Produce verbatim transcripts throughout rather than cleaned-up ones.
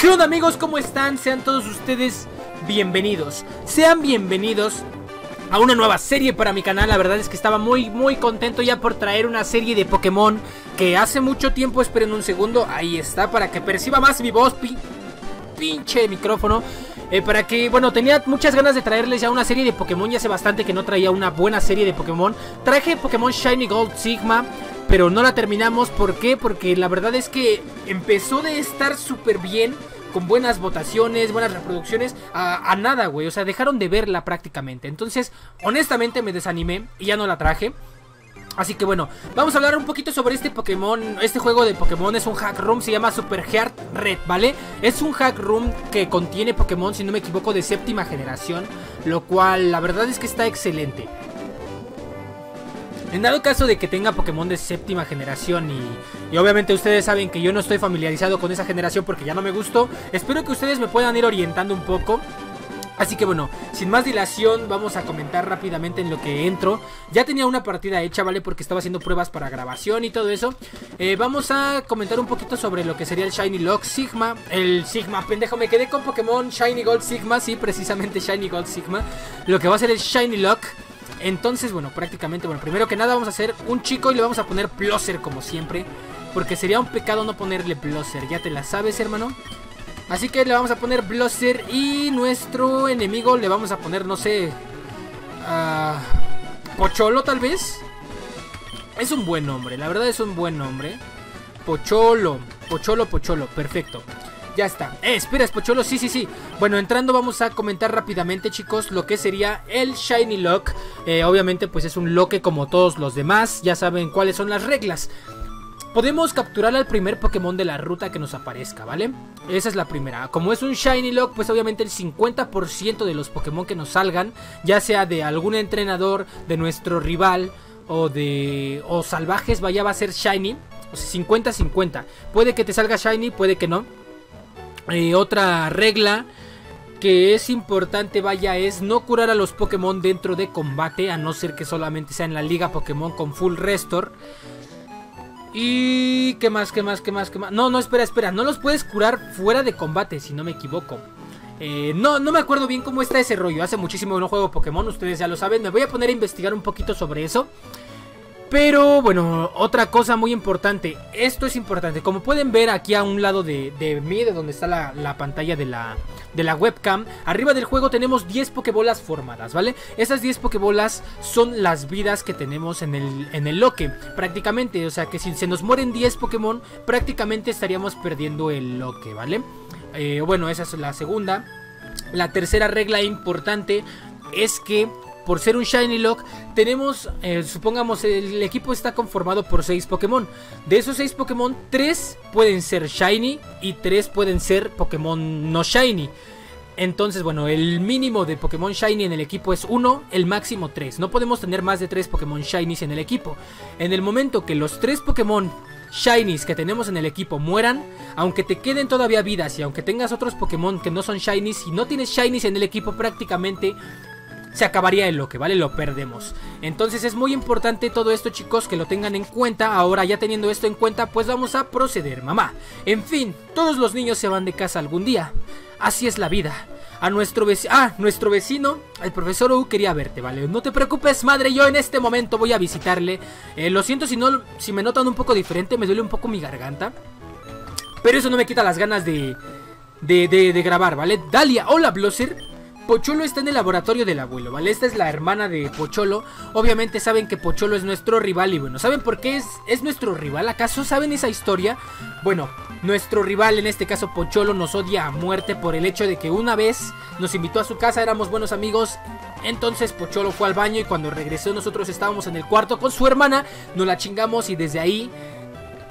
¿Qué onda, amigos? ¿Cómo están? Sean todos ustedes bienvenidos. Sean bienvenidos a una nueva serie para mi canal. La verdad es que estaba muy muy contento ya por traer una serie de Pokémon que hace mucho tiempo, esperen un segundo, ahí está, para que perciba más mi voz, pi pinche micrófono. Eh, para que, bueno, tenía muchas ganas de traerles ya una serie de Pokémon. Ya hace bastante que no traía una buena serie de Pokémon. Traje Pokémon Shiny Gold Sigma, pero no la terminamos. ¿Por qué? Porque la verdad es que empezó de estar súper bien, con buenas votaciones, buenas reproducciones, a, a nada, güey. O sea, dejaron de verla prácticamente. Entonces, honestamente me desanimé y ya no la traje. Así que bueno, vamos a hablar un poquito sobre este Pokémon. Este juego de Pokémon es un hack room, se llama Super Heart Red, ¿vale? Es un hack room que contiene Pokémon, si no me equivoco, de séptima generación, lo cual la verdad es que está excelente. En dado caso de que tenga Pokémon de séptima generación y, y obviamente ustedes saben que yo no estoy familiarizado con esa generación porque ya no me gustó, espero que ustedes me puedan ir orientando un poco. Así que bueno, sin más dilación vamos a comentar rápidamente en lo que entro. Ya tenía una partida hecha, ¿vale? Porque estaba haciendo pruebas para grabación y todo eso. eh, Vamos a comentar un poquito sobre lo que sería el Shiny Lock Sigma. El Sigma, pendejo, me quedé con Pokémon Shiny Gold Sigma. Sí, precisamente Shiny Gold Sigma. Lo que va a ser el Shiny Lock. Entonces, bueno, prácticamente, bueno, primero que nada vamos a hacer un chico y le vamos a poner Bloser como siempre, porque sería un pecado no ponerle Bloser, ya te la sabes, hermano. Así que le vamos a poner Bloser y nuestro enemigo le vamos a poner, no sé, uh, Pocholo tal vez. Es un buen nombre, la verdad es un buen nombre. Pocholo, Pocholo, Pocholo, perfecto. Ya está. Eh, espera, es Pocholo, sí, sí, sí. Bueno, entrando vamos a comentar rápidamente, chicos, lo que sería el Shiny Lock. eh, Obviamente pues es un loque como todos los demás, ya saben cuáles son las reglas. Podemos capturar al primer Pokémon de la ruta que nos aparezca, ¿vale? Esa es la primera. Como es un Shiny Lock, pues obviamente el cincuenta por ciento de los Pokémon que nos salgan, ya sea de algún entrenador, de nuestro rival o de... o salvajes, vaya, va a ser Shiny. O sea, cincuenta cincuenta. Puede que te salga Shiny, puede que no. Eh, otra regla que es importante, vaya, es no curar a los Pokémon dentro de combate, a no ser que solamente sea en la liga Pokémon con full restore. Y... ¿qué más? ¿Qué más? ¿Qué más? ¿Qué más? No, no, espera, espera, no los puedes curar fuera de combate, si no me equivoco. Eh, no, no me acuerdo bien cómo está ese rollo. Hace muchísimo que no juego Pokémon, ustedes ya lo saben. Me voy a poner a investigar un poquito sobre eso. Pero bueno, otra cosa muy importante, esto es importante, como pueden ver aquí a un lado de, de mí, de donde está la, la pantalla de la, de la webcam, arriba del juego tenemos diez Pokébolas formadas, ¿vale? Esas diez Pokébolas son las vidas que tenemos en el, en el loque, prácticamente, o sea que si se nos mueren diez Pokémon, prácticamente estaríamos perdiendo el loque, ¿vale? Eh, bueno, esa es la segunda. La tercera regla importante es que... por ser un Shiny Lock, tenemos, eh, supongamos, el equipo está conformado por seis Pokémon. De esos seis Pokémon, tres pueden ser Shiny y tres pueden ser Pokémon no Shiny. Entonces, bueno, el mínimo de Pokémon Shiny en el equipo es uno, el máximo tres. No podemos tener más de tres Pokémon Shinies en el equipo. En el momento que los tres Pokémon Shinies que tenemos en el equipo mueran, aunque te queden todavía vidas y aunque tengas otros Pokémon que no son Shinies, si no tienes Shinies en el equipo prácticamente... se acabaría el loque, ¿vale? Lo perdemos. Entonces es muy importante todo esto, chicos, que lo tengan en cuenta. Ahora ya teniendo esto en cuenta, pues vamos a proceder, mamá. En fin, todos los niños se van de casa algún día. Así es la vida. A nuestro vecino... Ah, nuestro vecino, el profesor Oak, quería verte, ¿vale? No te preocupes, madre, yo en este momento voy a visitarle. eh, Lo siento si no, si me notan un poco diferente, me duele un poco mi garganta, pero eso no me quita las ganas de... De, de, de grabar, ¿vale? Dalia, hola, Bloser. Pocholo está en el laboratorio del abuelo, ¿vale? Esta es la hermana de Pocholo. Obviamente saben que Pocholo es nuestro rival y bueno, ¿saben por qué es, es nuestro rival? ¿Acaso saben esa historia? Bueno, nuestro rival, en este caso Pocholo, nos odia a muerte por el hecho de que una vez nos invitó a su casa, éramos buenos amigos. Entonces Pocholo fue al baño y cuando regresó nosotros estábamos en el cuarto con su hermana, nos la chingamos y desde ahí...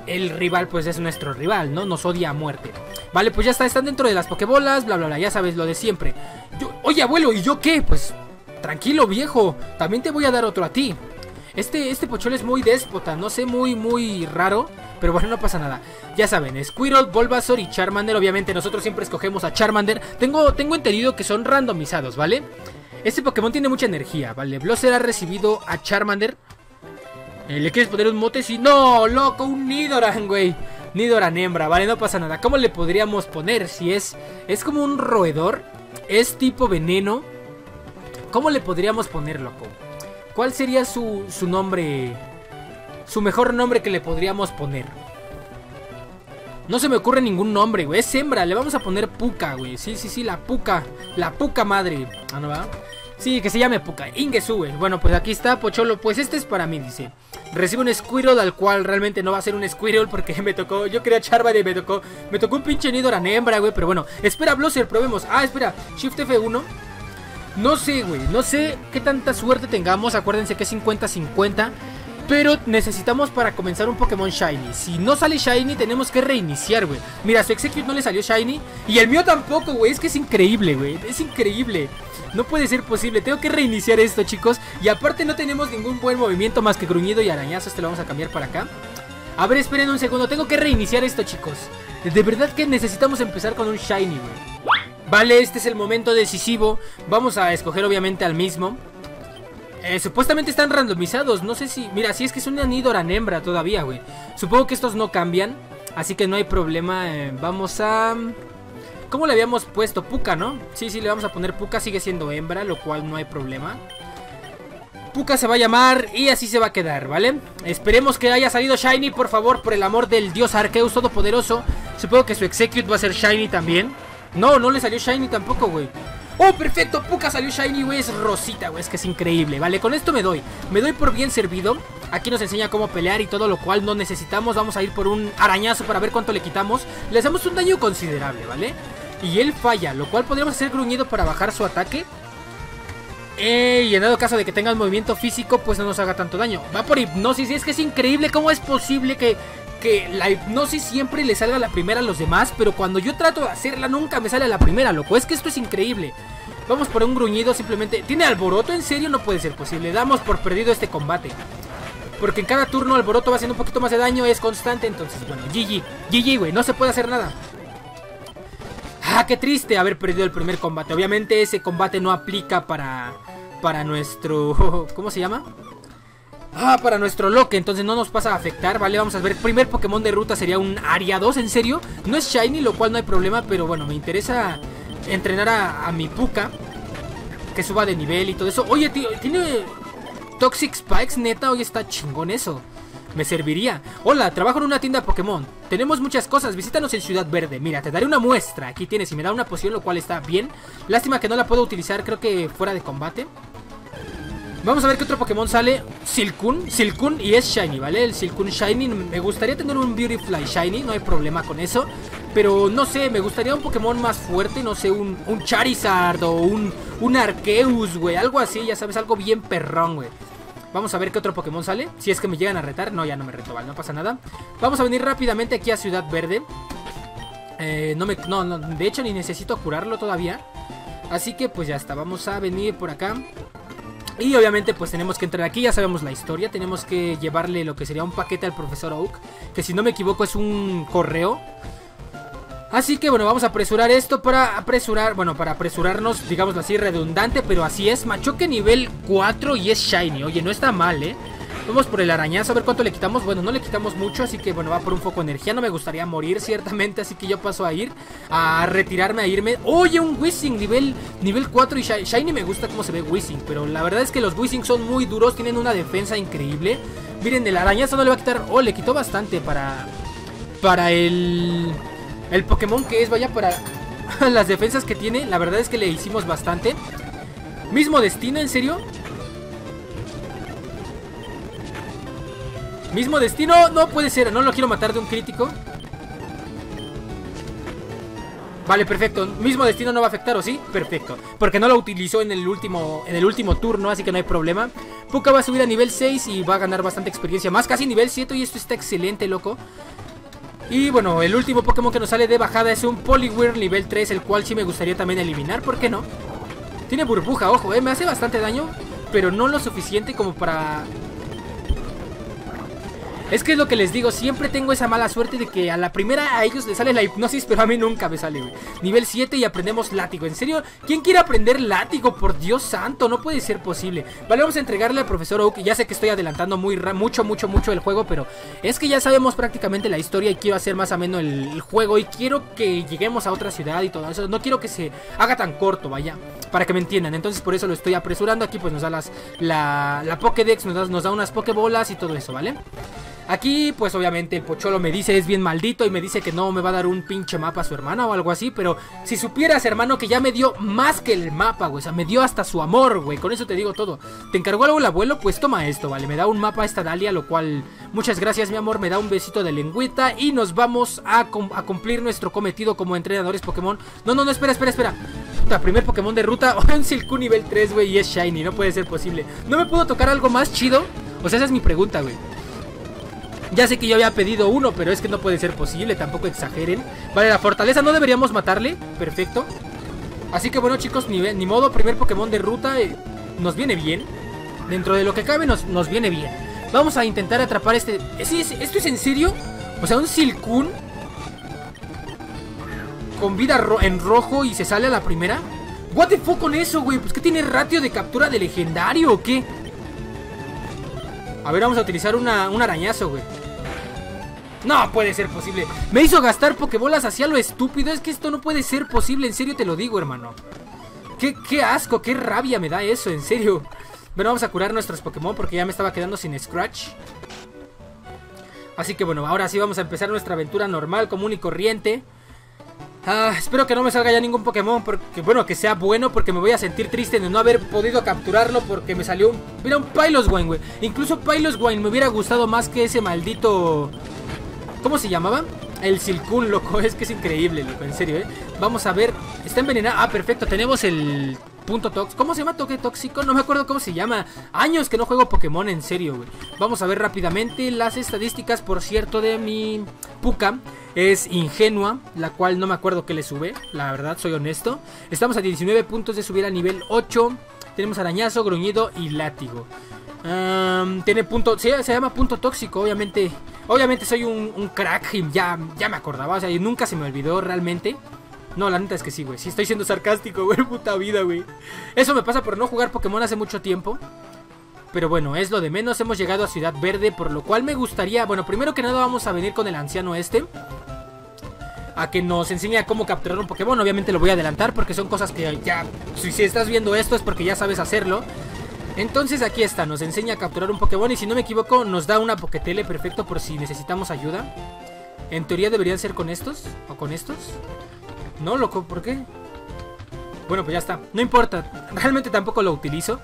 el rival pues es nuestro rival, ¿no? Nos odia a muerte. Vale, pues ya está, están dentro de las Pokébolas, bla, bla, bla, ya sabes lo de siempre. Yo, oye, abuelo, ¿y yo qué? Pues tranquilo, viejo, también te voy a dar otro a ti. Este, este Pocholo es muy déspota, no sé, muy, muy raro, pero bueno, no pasa nada. Ya saben, Squirtle, Bulbasaur y Charmander, obviamente nosotros siempre escogemos a Charmander. Tengo, tengo entendido que son randomizados, ¿vale? Este Pokémon tiene mucha energía, ¿vale? Bloser ha recibido a Charmander. ¿Le quieres poner un mote? Sí. ¡No, loco! ¡Un Nidoran, güey! ni Dora ni hembra, vale, no pasa nada. ¿Cómo le podríamos poner? Si es, es como un roedor, es tipo veneno. ¿Cómo le podríamos poner, loco? ¿Cuál sería su, su nombre? Su mejor nombre que le podríamos poner. No se me ocurre ningún nombre, güey. Es hembra, le vamos a poner Puka, güey. Sí, sí, sí, la Puka. La Puka madre. Ah, ¿no va? Sí, que se llame Puka. Ingesu, güey. Bueno, pues aquí está, Pocholo. Pues este es para mí, dice. Recibe un Squirtle, al cual realmente no va a ser un Squirtle porque me tocó, yo quería Charva y me tocó, me tocó un pinche Nidoran hembra, güey. Pero bueno, espera, Bloser, probemos. Ah, espera, Shift F uno. No sé, güey, no sé qué tanta suerte tengamos. Acuérdense que es cincuenta cincuenta. Pero necesitamos para comenzar un Pokémon Shiny. Si no sale Shiny, tenemos que reiniciar, güey. Mira, su Execute no le salió Shiny. Y el mío tampoco, güey. Es que es increíble, güey. Es increíble. No puede ser posible. Tengo que reiniciar esto, chicos. Y aparte no tenemos ningún buen movimiento más que gruñido y arañazo. Este lo vamos a cambiar para acá. A ver, esperen un segundo. Tengo que reiniciar esto, chicos. De verdad que necesitamos empezar con un Shiny, güey. Vale, este es el momento decisivo. Vamos a escoger, obviamente, al mismo. Eh, supuestamente están randomizados, no sé si... Mira, si es que es una Nidoran hembra todavía, güey. Supongo que estos no cambian, así que no hay problema. eh, Vamos a... ¿Cómo le habíamos puesto? Puka, ¿no? Sí, sí, le vamos a poner Puka, sigue siendo hembra, lo cual no hay problema. Puka se va a llamar y así se va a quedar, ¿vale? Esperemos que haya salido Shiny, por favor, por el amor del dios Arceus todopoderoso. Supongo que su Execute va a ser Shiny también. No, no le salió Shiny tampoco, güey. ¡Oh, perfecto! Puka salió Shiny, güey, es rosita, güey, es que es increíble. Vale, con esto me doy, me doy por bien servido. Aquí nos enseña cómo pelear y todo, lo cual no necesitamos. Vamos a ir por un arañazo para ver cuánto le quitamos. Le hacemos un daño considerable, ¿vale? Y él falla, lo cual podríamos hacer gruñido para bajar su ataque. Eh, y en dado caso de que tenga el movimiento físico, pues no nos haga tanto daño. Va por hipnosis, y es que es increíble cómo es posible que... que la hipnosis siempre le salga a la primera a los demás, pero cuando yo trato de hacerla nunca me sale a la primera, loco, es que esto es increíble. Vamos por un gruñido simplemente. ¿Tiene alboroto? En serio, no puede ser posible. Damos por perdido este combate, porque en cada turno alboroto va haciendo un poquito más de daño. Es constante, entonces bueno, G G. G G, güey, no se puede hacer nada. Ah, qué triste haber perdido el primer combate. Obviamente ese combate no aplica para... para nuestro... ¿Cómo se llama? Ah, para nuestro Lock, entonces no nos pasa a afectar, ¿vale? Vamos a ver, primer Pokémon de ruta sería un Ariados, ¿en serio? No es Shiny, lo cual no hay problema, pero bueno, me interesa entrenar a, a mi Puka, que suba de nivel y todo eso. Oye, tío, ¿tiene Toxic Spikes? Neta, hoy está chingón eso. Me serviría. Hola, trabajo en una tienda Pokémon. Tenemos muchas cosas, visítanos en Ciudad Verde. Mira, te daré una muestra, aquí tienes, y me da una poción, lo cual está bien. Lástima que no la puedo utilizar, creo que fuera de combate. Vamos a ver qué otro Pokémon sale. Silcoon, Silcoon y es Shiny, ¿vale? El Silcoon Shiny, me gustaría tener un Beautyfly Shiny, no hay problema con eso. Pero no sé, me gustaría un Pokémon más fuerte, no sé, un, un Charizard o un, un Arceus, güey. Algo así, ya sabes, algo bien perrón, güey. Vamos a ver qué otro Pokémon sale, si es que me llegan a retar. No, ya no me reto, vale, no pasa nada. Vamos a venir rápidamente aquí a Ciudad Verde. Eh, no me, no, no, de hecho ni necesito curarlo todavía. Así que pues ya está, vamos a venir por acá. Y obviamente pues tenemos que entrar aquí, ya sabemos la historia. Tenemos que llevarle lo que sería un paquete al Profesor Oak, que si no me equivoco es un correo. Así que bueno, vamos a apresurar esto para apresurar, bueno, para apresurarnos, digámoslo así, redundante, pero así es. Machoque nivel cuatro y es Shiny, oye, no está mal, eh. Vamos por el arañazo, a ver cuánto le quitamos. Bueno, no le quitamos mucho, así que bueno, va por un foco energía. No me gustaría morir, ciertamente, así que yo paso a ir, a retirarme, a irme. Oye, un Wishing nivel, nivel cuatro y Shiny. Shiny me gusta cómo se ve Wishing, pero la verdad es que los Wishing son muy duros, tienen una defensa increíble. Miren, el arañazo no le va a quitar, oh, le quitó bastante para, para el, el Pokémon que es, vaya, para las defensas que tiene. La verdad es que le hicimos bastante. Mismo destino, ¿en serio? Mismo destino, no puede ser, no lo quiero matar de un crítico. Vale, perfecto, mismo destino no va a afectar, ¿o sí? Perfecto, porque no lo utilizó en el último, en el último turno, así que no hay problema. Puka va a subir a nivel seis y va a ganar bastante experiencia, más casi nivel siete, y esto está excelente, loco. Y bueno, el último Pokémon que nos sale de bajada es un Poliwhirl nivel tres, el cual sí me gustaría también eliminar, ¿por qué no? Tiene burbuja, ojo, eh, me hace bastante daño, pero no lo suficiente como para... Es que es lo que les digo, siempre tengo esa mala suerte de que a la primera a ellos les sale la hipnosis, pero a mí nunca me sale, güey. Nivel siete y aprendemos látigo. ¿En serio? ¿Quién quiere aprender látigo? Por Dios santo, no puede ser posible. Vale, vamos a entregarle al profesor Oak. Ya sé que estoy adelantando muy mucho, mucho, mucho el juego, pero es que ya sabemos prácticamente la historia y quiero hacer más ameno el, el juego. Y quiero que lleguemos a otra ciudad y todo eso. No quiero que se haga tan corto, vaya, para que me entiendan. Entonces por eso lo estoy apresurando. Aquí pues nos da las, la, la Pokédex, nos da, nos da unas Pokébolas y todo eso, ¿vale? Aquí pues obviamente el Pocholo me dice es bien maldito y me dice que no me va a dar un pinche mapa a su hermana o algo así. Pero si supieras, hermano, que ya me dio más que el mapa, güey. O sea, me dio hasta su amor, güey. Con eso te digo todo. ¿Te encargó algo el abuelo? Pues toma esto, vale. Me da un mapa a esta Dalia, lo cual... muchas gracias, mi amor. Me da un besito de lengüita y nos vamos a, a cumplir nuestro cometido como entrenadores Pokémon. No, no, no, espera, espera, espera. Puta, primer Pokémon de ruta. Un Silcoon nivel tres, güey, y es Shiny. No puede ser posible. ¿No me puedo tocar algo más chido? O sea, esa es mi pregunta, güey. Ya sé que yo había pedido uno, pero es que no puede ser posible, tampoco exageren. Vale, la fortaleza no deberíamos matarle, perfecto. Así que bueno, chicos, ni, ni modo, primer Pokémon de ruta, eh, nos viene bien. Dentro de lo que cabe nos, nos viene bien. Vamos a intentar atrapar este... ¿Sí, es, ¿Esto es en serio? O sea, un Silcoon con vida ro en rojo y se sale a la primera. ¿What the fuck con eso, güey? Pues que tiene ratio de captura de legendario o qué. A ver, vamos a utilizar una, un arañazo, güey. No puede ser posible. Me hizo gastar Pokébolas hacia lo estúpido. Es que esto no puede ser posible, en serio te lo digo, hermano. Qué, qué asco, qué rabia me da eso, en serio. Bueno, vamos a curar nuestros Pokémon porque ya me estaba quedando sin Scratch. Así que bueno, ahora sí vamos a empezar nuestra aventura normal, común y corriente. Ah, espero que no me salga ya ningún Pokémon porque, bueno, que sea bueno, porque me voy a sentir triste de no haber podido capturarlo porque me salió un... Mira, un Piloswine, güey. Incluso Piloswine me hubiera gustado más que ese maldito... ¿Cómo se llamaba? El Silcoon, loco. Es que es increíble, loco. En serio, eh. Vamos a ver. Está envenenado. Ah, perfecto. Tenemos el... punto tóxico. ¿Cómo se llama? Toque tóxico. No me acuerdo cómo se llama. Años que no juego Pokémon, en serio, güey. Vamos a ver rápidamente las estadísticas, por cierto, de mi Puka. Es ingenua, la cual no me acuerdo que le sube. La verdad, soy honesto. Estamos a diecinueve puntos de subir a nivel ocho. Tenemos arañazo, gruñido y látigo. Um, tiene punto. Se, se llama punto tóxico, obviamente. Obviamente soy un, un crack. Y ya, ya me acordaba. O sea, nunca se me olvidó realmente. No, la neta es que sí, güey. Sí estoy siendo sarcástico, güey. Puta vida, güey. Eso me pasa por no jugar Pokémon hace mucho tiempo. Pero bueno, es lo de menos. Hemos llegado a Ciudad Verde, por lo cual me gustaría... Bueno, primero que nada vamos a venir con el anciano este a que nos enseñe a cómo capturar un Pokémon. Obviamente lo voy a adelantar porque son cosas que ya... Si, si estás viendo esto es porque ya sabes hacerlo. Entonces aquí está. Nos enseña a capturar un Pokémon y si no me equivoco nos da una Pokétele, perfecto, por si necesitamos ayuda. En teoría deberían ser con estos o con estos... No, loco, ¿por qué? Bueno, pues ya está, no importa. Realmente tampoco lo utilizo.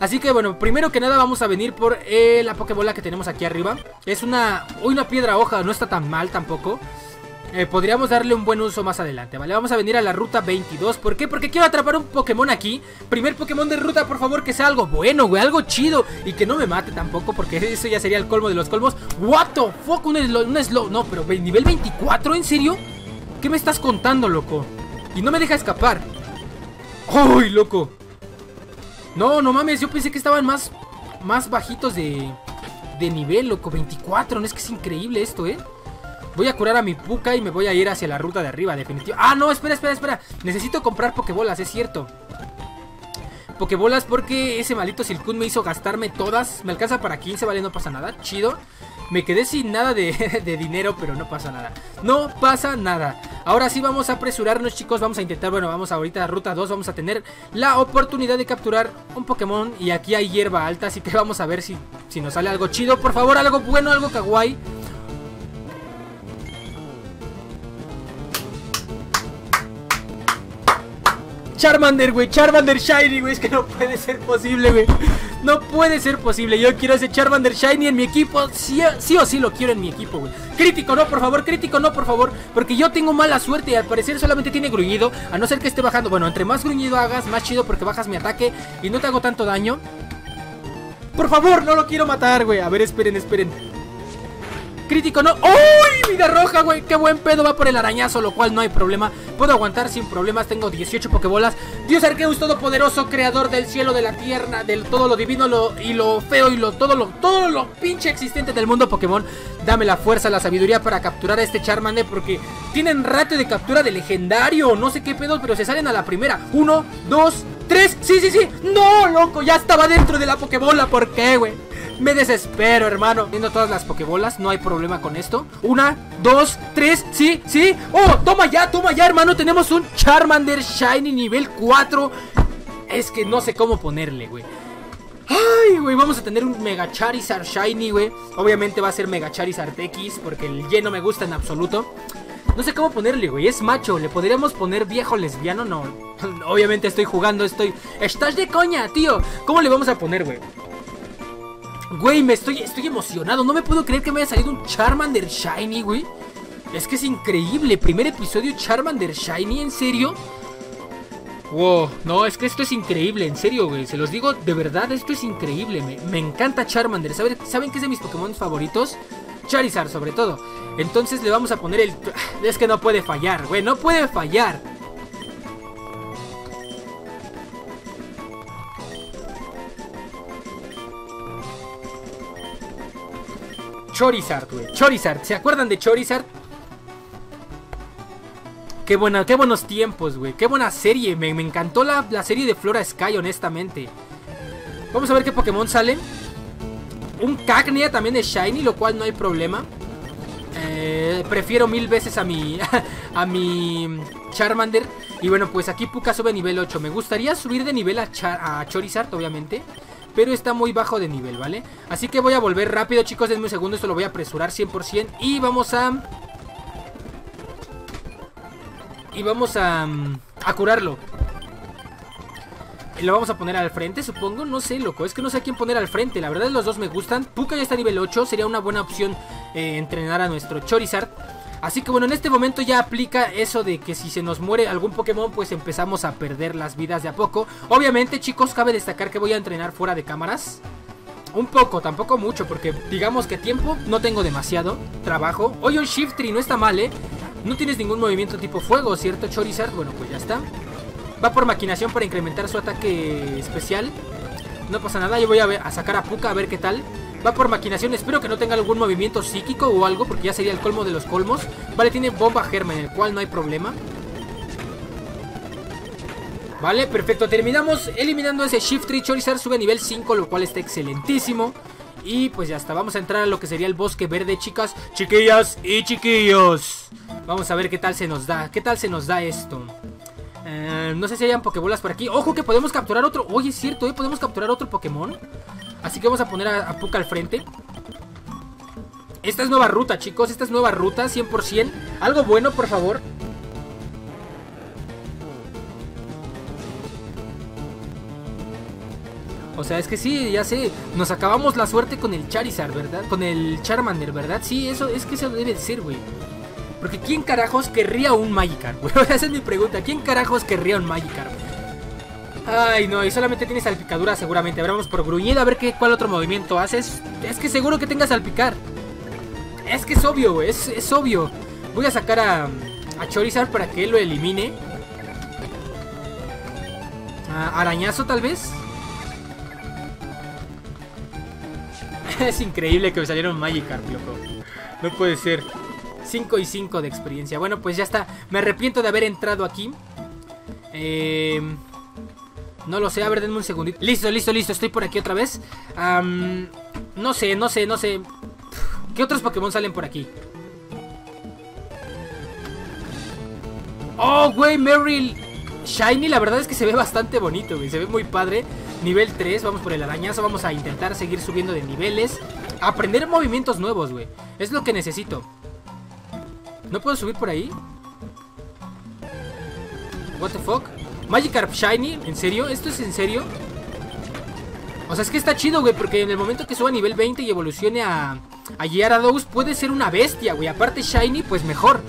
Así que bueno, primero que nada vamos a venir por eh, la Pokébola que tenemos aquí arriba. Es una... Uy, una piedra hoja, no está tan mal tampoco. eh, Podríamos darle un buen uso más adelante, ¿vale? Vamos a venir a la ruta veintidós. ¿Por qué? Porque quiero atrapar un Pokémon aquí. Primer Pokémon de ruta, por favor, que sea algo bueno, güey, algo chido. Y que no me mate tampoco, porque eso ya sería el colmo de los colmos. What the fuck, un slow, un slow. No, pero nivel veinticuatro, ¿en serio? ¿Qué me estás contando, loco? Y no me deja escapar. ¡Uy, loco! No, no mames, yo pensé que estaban más más bajitos de, de nivel, loco. veinticuatro, no es que es increíble esto, ¿eh? Voy a curar a mi Puka y me voy a ir hacia la ruta de arriba, definitivamente. ¡Ah, no! Espera, espera, espera. Necesito comprar Pokébolas, es cierto. Pokébolas porque ese maldito Silcoon me hizo gastarme todas. Me alcanza para quince, vale, no pasa nada. Chido. Me quedé sin nada de, de dinero, pero no pasa nada. No pasa nada. Ahora sí vamos a apresurarnos, chicos. Vamos a intentar, bueno, vamos ahorita a ruta dos. Vamos a tener la oportunidad de capturar un Pokémon. Y aquí hay hierba alta, así que vamos a ver si, si nos sale algo chido. Por favor, algo bueno, algo kawaii. Charmander, güey, Charmander Shiny, güey. Es que no puede ser posible, güey. No puede ser posible, yo quiero ese Charmander Shiny en mi equipo, sí, sí o sí lo quiero en mi equipo, güey. Crítico no, por favor, crítico no, por favor. Porque yo tengo mala suerte y al parecer solamente tiene gruñido. A no ser que esté bajando, bueno, entre más gruñido hagas, más chido porque bajas mi ataque y no te hago tanto daño. Por favor, no lo quiero matar, güey. A ver, esperen, esperen. Crítico no. ¡Uy! Vida roja, güey. Qué buen pedo. Va por el arañazo, lo cual no hay problema. Puedo aguantar sin problemas. Tengo dieciocho Pokébolas. Dios Arceus todopoderoso, creador del cielo, de la tierra, del todo lo divino lo, y lo feo y lo todo lo todo lo pinche existente del mundo Pokémon. Dame la fuerza, la sabiduría para capturar a este Charmander, porque tienen ratio de captura de legendario. No sé qué pedo, pero se salen a la primera. Uno, dos, tres. Sí, sí, sí. No, loco. Ya estaba dentro de la Pokébola. ¿Por qué, güey? Me desespero, hermano. Viendo todas las Pokébolas, no hay problema con esto. Una, dos, tres, sí, sí. Oh, toma ya, toma ya, hermano. Tenemos un Charmander Shiny nivel cuatro. Es que no sé cómo ponerle, güey. Ay, güey, vamos a tener un Mega Charizard Shiny, güey. Obviamente va a ser Mega Charizard X, porque el Y no me gusta en absoluto. No sé cómo ponerle, güey. Es macho. ¿Le podríamos poner viejo lesbiano? No. Obviamente estoy jugando, estoy... Estás de coña, tío. ¿Cómo le vamos a poner, güey? Güey, me estoy, estoy emocionado. No me puedo creer que me haya salido un Charmander Shiny, güey. Es que es increíble. Primer episodio Charmander Shiny, ¿en serio? Wow, no, es que esto es increíble, en serio, güey. Se los digo, de verdad, esto es increíble. Me, me encanta Charmander. ¿Saben, ¿Saben qué es de mis Pokémon favoritos? Charizard, sobre todo. Entonces le vamos a poner el... Es que no puede fallar, güey, no puede fallar. Charizard, güey, Charizard, ¿se acuerdan de Charizard? Qué buena, qué buenos tiempos, güey, qué buena serie, me, me encantó la, la serie de Flora Sky, honestamente. Vamos a ver qué Pokémon sale. Un Cacnea también es Shiny, lo cual no hay problema. Eh, prefiero mil veces a mi, a mi Charmander. Y bueno, pues aquí Puka sube nivel ocho, me gustaría subir de nivel a, Char a Charizard, obviamente. Pero está muy bajo de nivel, ¿vale? Así que voy a volver rápido, chicos. Denme un segundo. Esto lo voy a apresurar cien por ciento. Y vamos a... Y vamos a... A curarlo. Lo vamos a poner al frente, supongo. No sé, loco. Es que no sé a quién poner al frente. La verdad, los dos me gustan. Puka ya está a nivel ocho. Sería una buena opción eh, entrenar a nuestro Charizard. Así que bueno, en este momento ya aplica eso de que si se nos muere algún Pokémon, pues empezamos a perder las vidas de a poco. Obviamente, chicos, cabe destacar que voy a entrenar fuera de cámaras. Un poco, tampoco mucho, porque digamos que tiempo no tengo demasiado. Trabajo. Oye, un Shiftry no está mal, ¿eh? No tienes ningún movimiento tipo fuego, ¿cierto, Charizard? Bueno, pues ya está. Va por maquinación para incrementar su ataque especial. No pasa nada, yo voy a, ver, a sacar a Puka a ver qué tal. Va por maquinación, espero que no tenga algún movimiento psíquico o algo, porque ya sería el colmo de los colmos. Vale, tiene bomba germen, el cual no hay problema. Vale, perfecto, terminamos eliminando ese Shiftry. Charizard sube a nivel cinco, lo cual está excelentísimo. Y pues ya está, vamos a entrar a lo que sería el bosque verde, chicas, chiquillas y chiquillos. Vamos a ver qué tal se nos da, qué tal se nos da esto. eh, No sé si hayan Pokébolas por aquí. Ojo que podemos capturar otro, oye, es cierto, ¿eh? Podemos capturar otro Pokémon. Así que vamos a poner a, a Puka al frente. Esta es nueva ruta, chicos. Esta es nueva ruta, cien por ciento. Algo bueno, por favor. O sea, es que sí, ya sé. Nos acabamos la suerte con el Charizard, ¿verdad? Con el Charmander, ¿verdad? Sí, eso es que eso debe ser, güey. Porque ¿quién carajos querría un Magikarp, güey? Esa es mi pregunta. ¿Quién carajos querría un Magikarp? Ay, no, y solamente tiene salpicadura seguramente. A ver, vamos por gruñido, a ver qué, cuál otro movimiento haces. Es que seguro que tenga salpicar. Es que es obvio, güey, es, es obvio. Voy a sacar a, a Charizard para que él lo elimine. A, arañazo, tal vez. Es increíble que me salieron Magikarp, loco. No puede ser. cinco y cinco de experiencia. Bueno, pues ya está. Me arrepiento de haber entrado aquí. Eh... No lo sé, a ver, denme un segundito. Listo, listo, listo, estoy por aquí otra vez. um, No sé, no sé, no sé. ¿Qué otros Pokémon salen por aquí? Oh, güey, Merrill Shiny, la verdad es que se ve bastante bonito, güey. Se ve muy padre. Nivel tres, vamos por el arañazo. Vamos a intentar seguir subiendo de niveles. Aprender movimientos nuevos, güey. Es lo que necesito. ¿No puedo subir por ahí? What the fuck? Magikarp Shiny, ¿en serio? ¿Esto es en serio? O sea, es que está chido, güey, porque en el momento que suba a nivel veinte y evolucione a, a Gyarados, puede ser una bestia, güey. Aparte Shiny, pues mejor.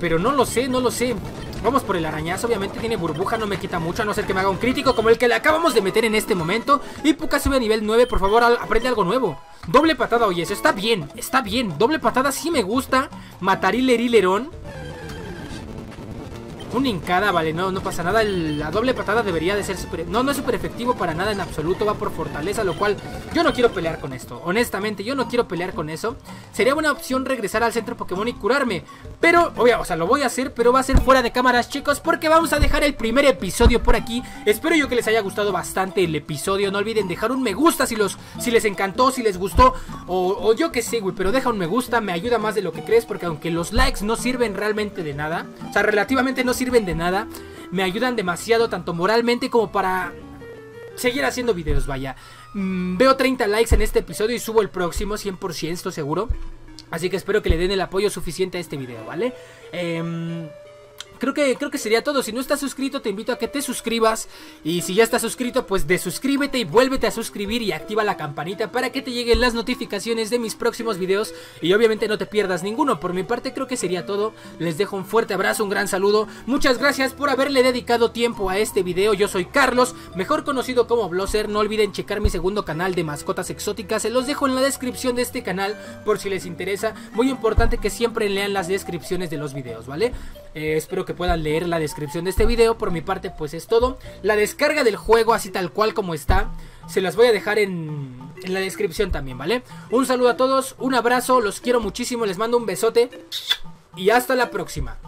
Pero no lo sé, no lo sé. Vamos por el arañazo, obviamente tiene burbuja, no me quita mucho, a no ser que me haga un crítico como el que le acabamos de meter en este momento. Y Puka sube a nivel nueve, por favor, aprende algo nuevo. Doble patada, oye, eso está bien, está bien. Doble patada sí me gusta. Matarillerilerón. Una hincada, vale, no, no pasa nada. La doble patada debería de ser super... No, no es súper efectivo para nada en absoluto. Va por fortaleza, lo cual yo no quiero pelear con esto. Honestamente, yo no quiero pelear con eso. Sería buena opción regresar al centro Pokémon y curarme, pero, obvio, o sea, lo voy a hacer, pero va a ser fuera de cámaras, chicos, porque vamos a dejar el primer episodio por aquí. Espero yo que les haya gustado bastante el episodio. No olviden dejar un me gusta si, los, si les encantó, si les gustó, o, o yo que sé, güey, pero deja un me gusta, me ayuda más de lo que crees, porque aunque los likes no sirven realmente de nada, o sea, relativamente no sirven de nada, me ayudan demasiado tanto moralmente como para seguir haciendo videos, vaya. mm, Veo treinta likes en este episodio y subo el próximo cien por ciento, estoy seguro. Así que espero que le den el apoyo suficiente a este video, ¿vale? Eh... Creo que, creo que sería todo. Si no estás suscrito, te invito a que te suscribas. Y si ya estás suscrito, pues desuscríbete y vuélvete a suscribir y activa la campanita para que te lleguen las notificaciones de mis próximos videos. Y obviamente no te pierdas ninguno. Por mi parte creo que sería todo. Les dejo un fuerte abrazo, un gran saludo. Muchas gracias por haberle dedicado tiempo a este video. Yo soy Carlos, mejor conocido como Bloser. No olviden checar mi segundo canal de mascotas exóticas. Se los dejo en la descripción de este canal por si les interesa. Muy importante que siempre lean las descripciones de los videos, ¿vale? Eh, espero que que puedan leer la descripción de este video. Por mi parte pues es todo. La descarga del juego así tal cual como está se las voy a dejar en, en la descripción también, ¿vale? Un saludo a todos, un abrazo, los quiero muchísimo, les mando un besote y hasta la próxima.